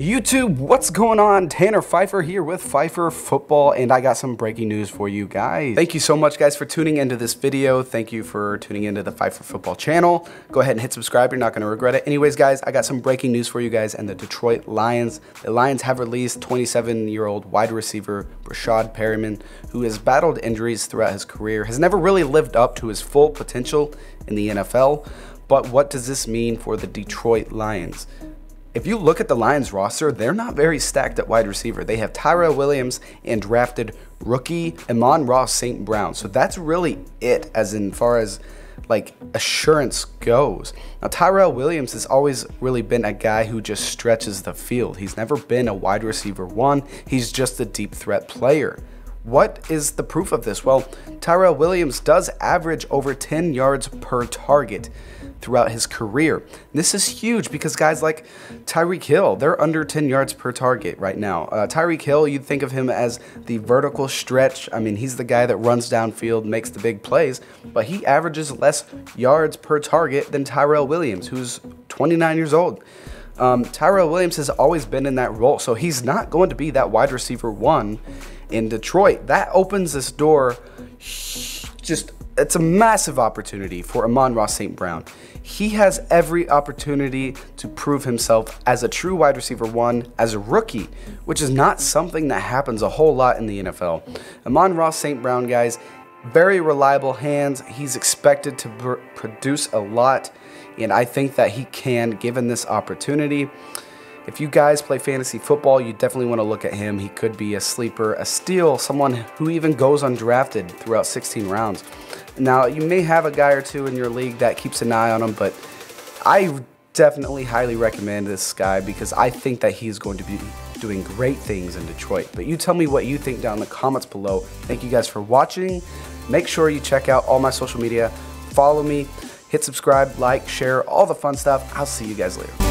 YouTube, what's going on? Tanner Phifer here with Phifer Football, and I got some breaking news for you guys. Thank you so much, guys, for tuning into this video. Thank you for tuning into the Phifer Football channel. Go ahead and hit subscribe. You're not going to regret it. Anyways, guys, I got some breaking news for you guys and the Detroit Lions. The Lions have released 27-year-old wide receiver Breshad Perriman, who has battled injuries throughout his career, has never really lived up to his full potential in the NFL. But what does this mean for the Detroit Lions? If you look at the Lions roster, they're not very stacked at wide receiver. They have Tyrell Williams and drafted rookie Amon-Ra St. Brown. So that's really it as in far as like assurance goes. Now, Tyrell Williams has always really been a guy who just stretches the field. He's never been a wide receiver one. He's just a deep threat player. What is the proof of this? Well, Tyrell Williams does average over 10 yards per target throughout his career. This is huge because guys like Tyreek Hill, they're under 10 yards per target right now. Tyreek Hill, you'd think of him as the vertical stretch. I mean, he's the guy that runs downfield, makes the big plays, but he averages less yards per target than Tyrell Williams, who's 29 years old. Tyrell Williams has always been in that role, so he's not going to be that wide receiver one in Detroit. That opens this door, it's a massive opportunity for Amon-Ra St. Brown. He has every opportunity to prove himself as a true wide receiver one, as a rookie, which is not something that happens a whole lot in the NFL. Amon-Ra St. Brown, guys, very reliable hands. He's expected to produce a lot, and I think that he can, given this opportunity. If you guys play fantasy football, you definitely want to look at him. He could be a sleeper, a steal, someone who even goes undrafted throughout 16 rounds. Now, you may have a guy or two in your league that keeps an eye on him, but I definitely highly recommend this guy because I think that he's going to be doing great things in Detroit. But you tell me what you think down in the comments below. Thank you guys for watching. Make sure you check out all my social media. Follow me, hit subscribe, like, share, all the fun stuff. I'll see you guys later.